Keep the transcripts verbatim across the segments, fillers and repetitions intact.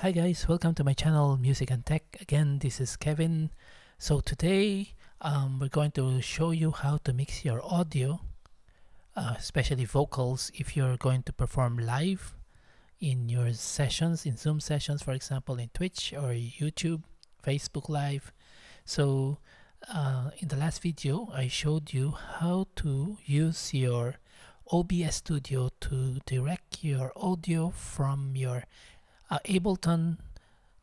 Hi guys, welcome to my channel Music and Tech. Again, this is Kevin. So today um, we're going to show you how to mix your audio, uh, especially vocals, if you're going to perform live in your sessions, in Zoom sessions, for example, in Twitch or YouTube, Facebook Live. So uh, in the last video I showed you how to use your O B S studio to direct your audio from your Uh, Ableton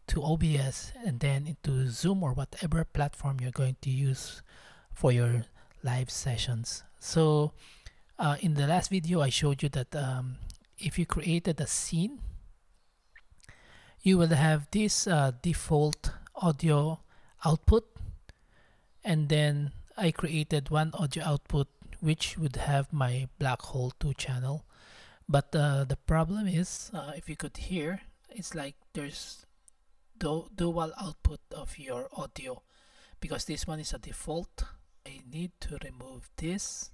to O B S and then into Zoom or whatever platform you're going to use for your live sessions. So uh, in the last video I showed you that um, if you created a scene, you will have this uh, default audio output, and then I created one audio output which would have my Black Hole two channel. But uh, the problem is, uh, if you could hear, it's like there's du dual output of your audio, because this one is a default. I need to remove this.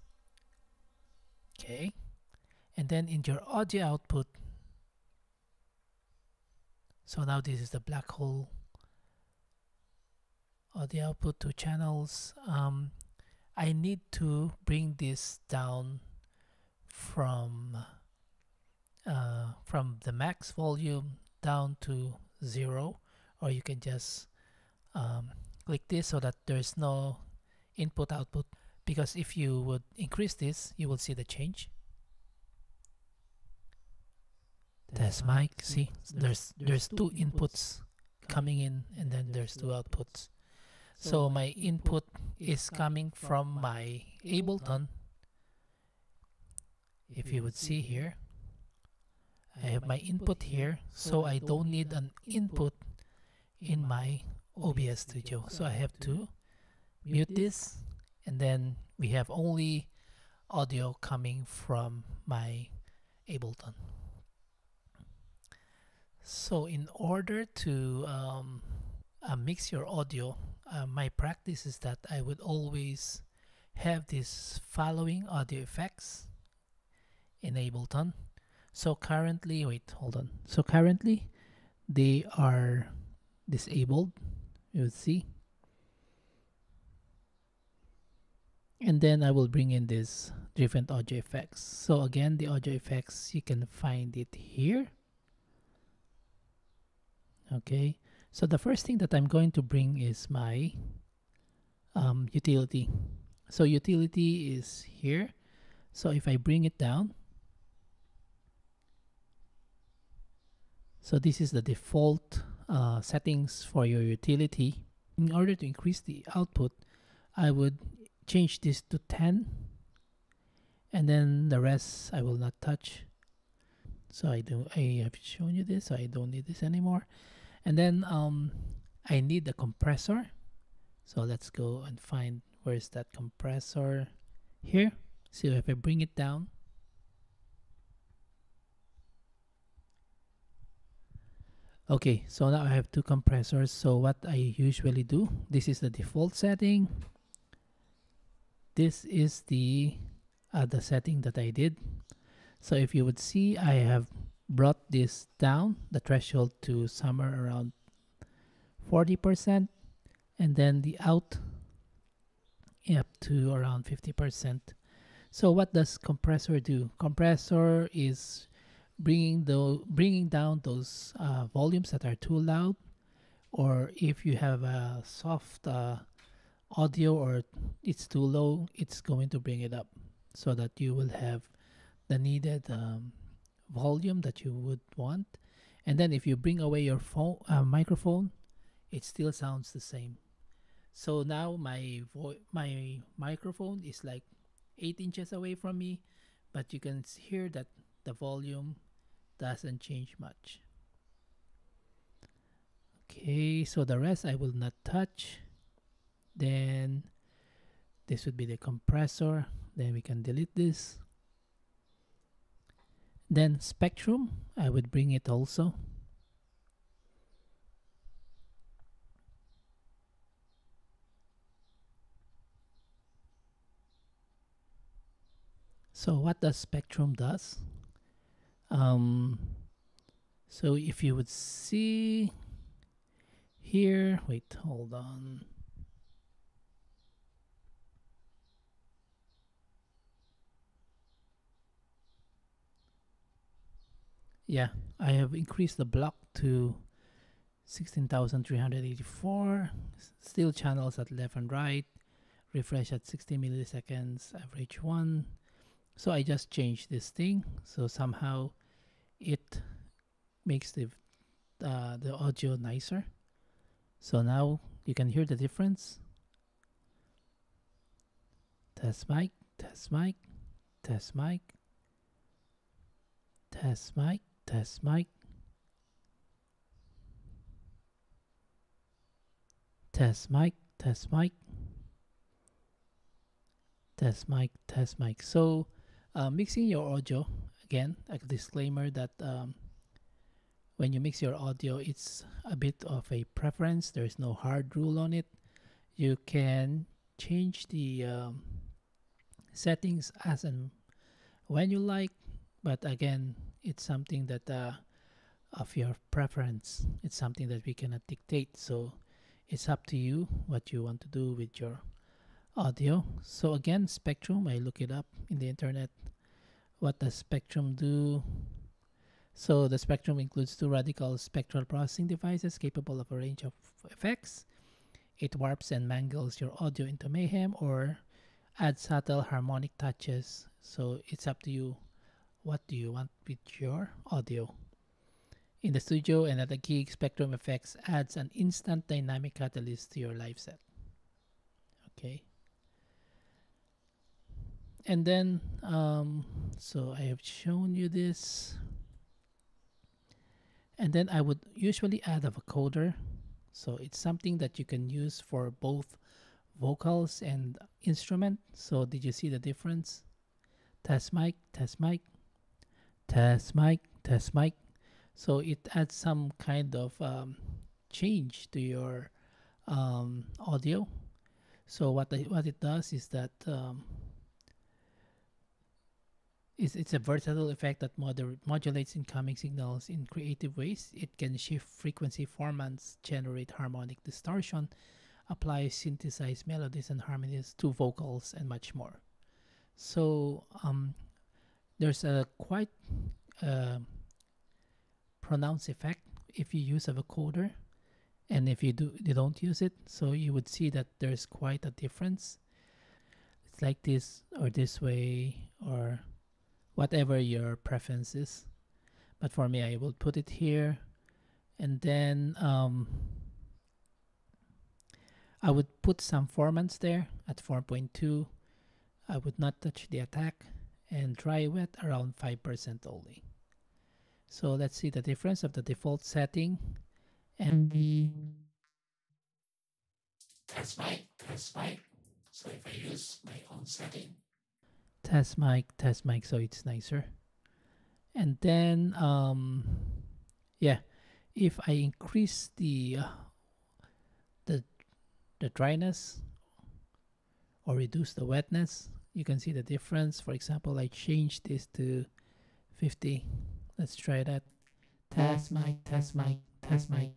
Okay, and then in your audio output, so now this is the Black Hole audio output to channels. um, I need to bring this down from uh, from the max volume down to zero, or you can just um, click this so that there's no input output, because if you would increase this you will see the change. That's mic. See, there's there's two inputs coming in and then there's two outputs. So my input is coming from my Ableton. If you would see here, I have my input here, so I don't need an input in my O B S studio. So I have to mute this, and then we have only audio coming from my Ableton. So in order to um, uh, mix your audio, uh, my practice is that I would always have these following audio effects in Ableton. So currently, wait, hold on. So currently, they are disabled, you will see. And then I will bring in these different audio effects. So again, the audio effects, you can find it here. Okay, so the first thing that I'm going to bring is my um, utility. So utility is here. So if I bring it down, so this is the default uh, settings for your utility. In order to increase the output, I would change this to ten, and then the rest I will not touch. So I do. I have shown you this, so I don't need this anymore. And then um, I need the compressor. So let's go and find where's that compressor here. So if I bring it down, okay, so now I have two compressors. So what I usually do, this is the default setting. This is the uh, the setting that I did. So if you would see, I have brought this down, the threshold, to somewhere around forty percent, and then the out up to around fifty percent. So what does compressor do? Compressor is bringing the bringing down those uh, volumes that are too loud, or if you have a soft uh, audio or it's too low, it's going to bring it up so that you will have the needed um, volume that you would want. And then if you bring away your phone uh, microphone, it still sounds the same. So now my vo my microphone is like eight inches away from me, but you can hear that the volume doesn't change much. Okay, so the rest I will not touch. Then this would be the compressor. Then we can delete this. Then spectrum, I would bring it also. So what does spectrum does? Um, So if you would see here, wait, hold on. Yeah, I have increased the block to sixteen thousand three hundred eighty-four, still channels at left and right, refresh at sixty milliseconds, average one. So I just changed this thing, so somehow it makes the, uh, the audio nicer. So now you can hear the difference. Test mic, test mic, test mic, test mic, test mic, test mic, test mic, test mic, test mic. So uh, mixing your audio, again, a disclaimer that um, when you mix your audio, it's a bit of a preference. There is no hard rule on it. You can change the um, settings as and when you like, but again, it's something that uh, of your preference. It's something that we cannot dictate. So it's up to you what you want to do with your audio. So again, spectrum, I look it up in the internet. What does spectrum do? So the spectrum includes two radical spectral processing devices capable of a range of effects. It warps and mangles your audio into mayhem or adds subtle harmonic touches. So it's up to you. What do you want with your audio? In the studio and at the gig, Spectrum Effects adds an instant dynamic catalyst to your live set. Okay. And then, um, so I have shown you this. And then I would usually add a vocoder. So it's something that you can use for both vocals and instrument. So did you see the difference? Test mic, test mic, test mic, test mic. So it adds some kind of um, change to your um, audio. So what the, what it does is that um, it's, it's a versatile effect that moder modulates incoming signals in creative ways. It can shift frequency formats, generate harmonic distortion, apply synthesized melodies and harmonies to vocals, and much more. So um, there's a quite uh, pronounced effect if you use a vocoder, and if you do you don't use it. So you would see that there's quite a difference. It's like this or this way or whatever your preference is, but for me I will put it here. And then um, I would put some formants there at four point two. I would not touch the attack and try with around five percent only. So let's see the difference of the default setting and the test mic, test mic. So if I use my own setting, test mic, test mic, so it's nicer. And then, um, yeah, if I increase the uh, the the dryness or reduce the wetness, you can see the difference. For example, I changed this to fifty. Let's try that. Test mic, test mic, test mic.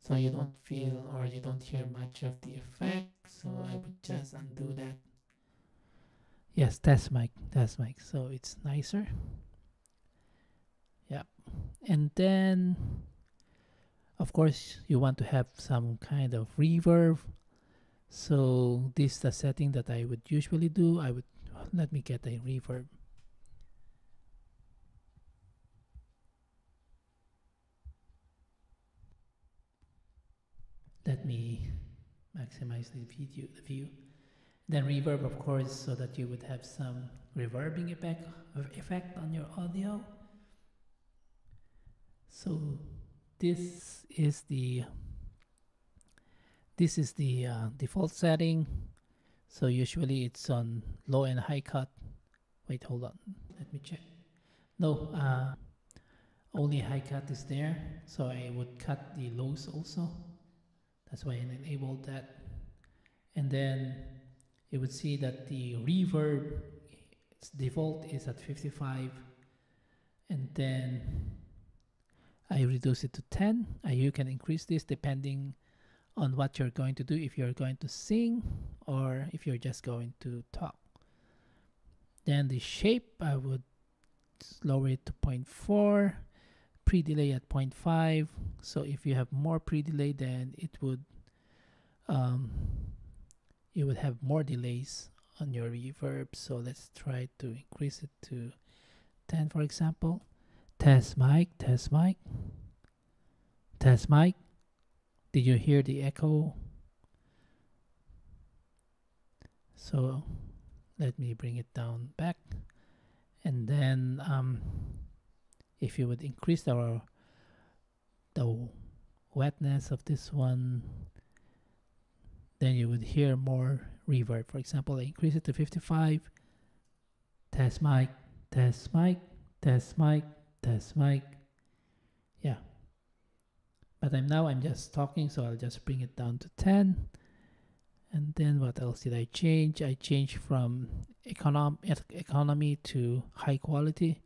So you don't feel or you don't hear much of the effect. So I would just undo that. Yes, test mic, test mic. So it's nicer. Yep. And then, of course, you want to have some kind of reverb. So this is the setting that I would usually do. I would, let me get a reverb. Let me maximize the video, the view. Then reverb, of course, so that you would have some reverbing effect, effect on your audio. So this is the this is the uh, default setting. So usually it's on low and high cut. Wait, hold on. Let me check. No, uh, only high cut is there. So I would cut the lows also. That's why I enabled that. And then you would see that the reverb, its default is at fifty-five. And then I reduce it to ten. Uh, you can increase this depending on what you're going to do, if you're going to sing or if you're just going to talk. Then the shape, I would lower it to zero point four, pre-delay at zero point five. So if you have more pre-delay, then it would um, you would have more delays on your reverb. So let's try to increase it to ten, for example. Test mic, test mic, test mic. Did you hear the echo? So let me bring it down back. And then um, if you would increase our the wetness of this one, then you would hear more reverb. For example, I increase it to fifty-five. Test mic, test mic, test mic, test mic. Yeah. But I'm now I'm just talking, so I'll just bring it down to ten. And then what else did I change? I changed from econom economy to high quality.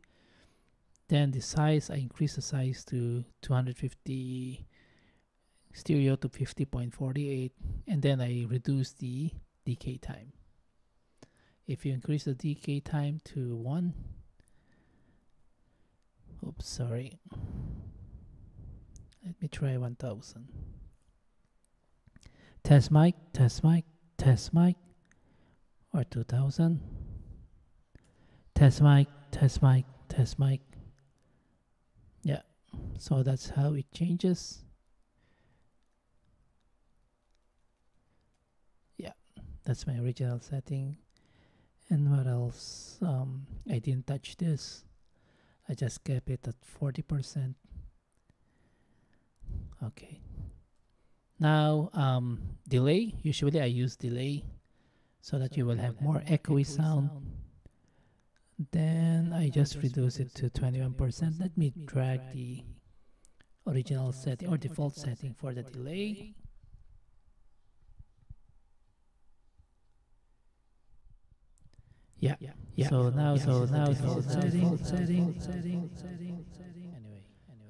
Then the size, I increased the size to two hundred fifty, stereo to fifty point four eight, and then I reduced the decay time. If you increase the decay time to one, oops, sorry. Let me try one thousand. Test mic, test mic, test mic, or two thousand. Test mic, test mic, test mic. Yeah, so that's how it changes. Yeah, that's my original setting. And what else? Um, I didn't touch this. I just kept it at forty percent. Okay. Now, um, delay, usually I use delay so that so you will have more echoey, echoey sound. sound. Then I just, I just reduce, reduce it to twenty-one percent. Let me drag, drag the original setting or default, default setting for the, for the delay. delay. Yeah. yeah, yeah. So, so now, yeah. so now, so now, default setting.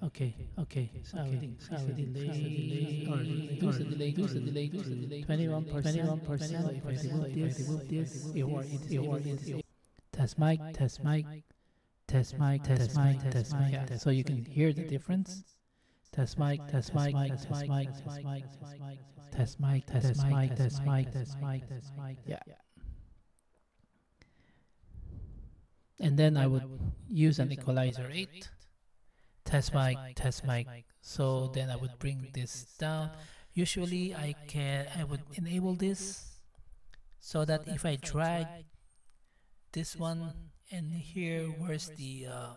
Okay, okay, so I delay, or reduce the delay, reduce the delay, reduce the delay, twenty-one percent, if I remove this, it will it. Test mic, test mic, test mic, test mic, test mic, so you can hear the difference. Test mic, test mic, test mic, test mic, test mic, test mic, test mic, test mic, test mic, yeah. And then I would use an equalizer eight. Test mic, test mic. So then I would bring this down. Usually I can, I would enable this so that if I drag this one and here where's the uh,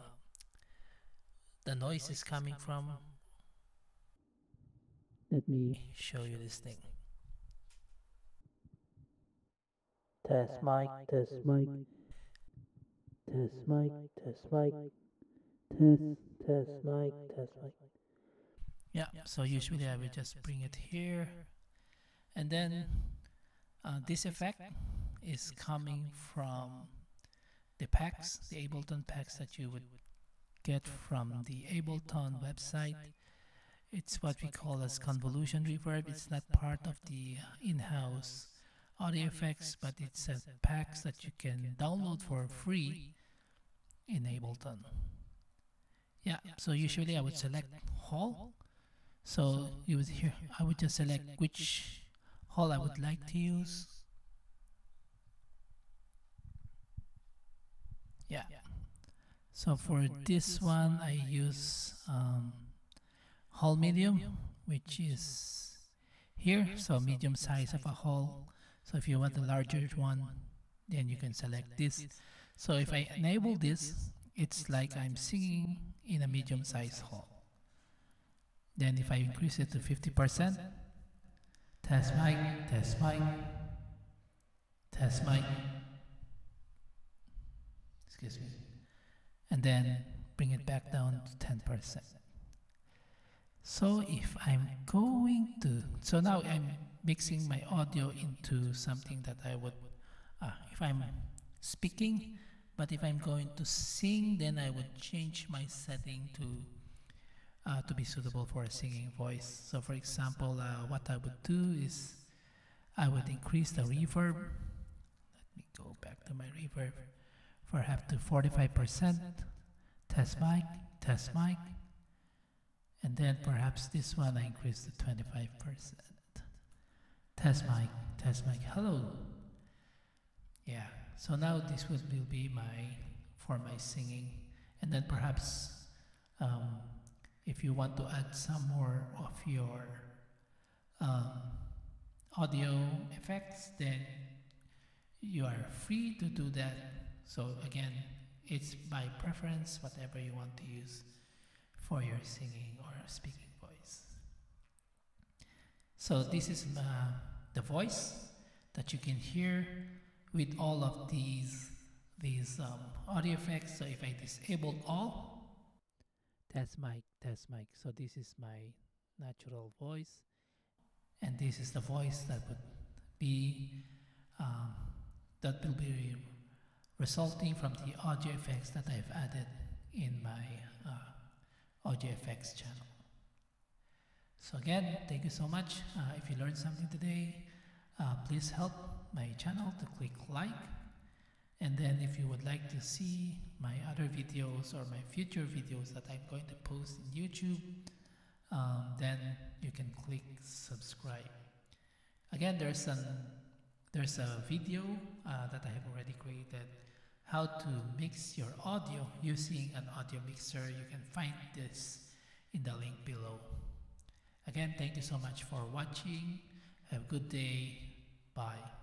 the noise is coming from. Let me show you this thing. Test mic, test mic, test mic, test mic, test. Test mic, test mic. Yeah, so usually I will just bring it here. And then uh, this effect is coming from the packs, the Ableton packs that you would get from the Ableton website. It's what we call as convolution reverb. It's not part of the in-house audio effects, but it's a packs that you can download for free in Ableton. Yeah, yeah, so usually I would select hall, so you would hear, I would just select which hall I would like to use. Yeah, so for this one I use um, hall medium, which is here, so medium size of a hall. So if you want a larger one, then you can select this. So if I enable this, it's like I'm singing in a medium-sized hall. Then if I increase it to fifty percent, test mic, test mic, test mic, excuse me, and then bring it back down to ten percent. So if I'm going to, so now I'm mixing my audio into something that I would, uh, if I'm speaking, but if I'm going to sing, then I would change my setting to uh, to be suitable for a singing voice. So for example, uh, what I would do is I would increase the reverb. Let me go back to my reverb for up to forty-five percent. Test mic, test mic. And then perhaps this one I increase to twenty-five percent. Test mic, test mic, hello. Yeah, so now this will be my, for my singing. And then perhaps um, if you want to add some more of your um, audio effects, then you are free to do that. So again, it's by preference, whatever you want to use for your singing or speaking voice. So this is uh, the voice that you can hear with all of these these um, audio effects. So if I disabled all, test mic, test mic. So this is my natural voice, and this is the voice that would be um, that will be resulting from the audio effects that I've added in my uh, audio effects channel. So again, thank you so much. Uh, if you learned something today, uh, please help my channel to click like. And then if you would like to see my other videos or my future videos that I'm going to post on YouTube, um, then you can click subscribe. Again, there's an there's a video uh, that I have already created, how to mix your audio using an audio mixer. You can find this in the link below. Again, thank you so much for watching. Have a good day. Bye.